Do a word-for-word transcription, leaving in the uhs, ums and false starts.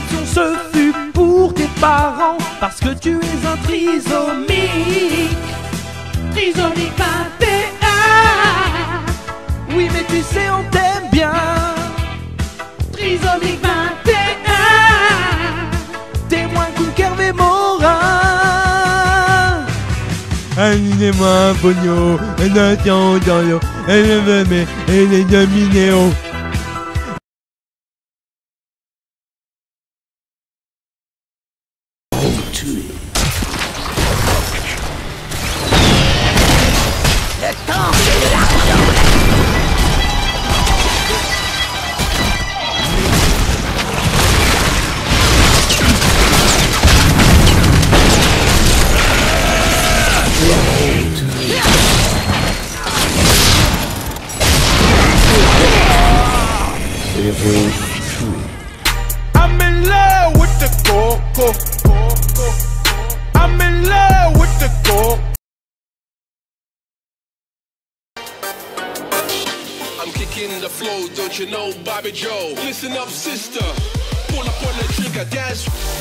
exception, ce fut pour tes parents, parce que tu es un trisomique. Trisomique vingt et un. Oui, mais tu sais, on t'aime bien. Trisomique vingt et un. T'es moins cool Kervé Morin. Annulez-moi un pognon, un attirant dans l'eau, et le vemé, et les deux minéos. Le temps de l'argent. I'm in love with the coco. I'm in love with the coco. Kicking the flow, don't you know, Bobby Joe? Listen up, sister. Pull up on the trigger, dance.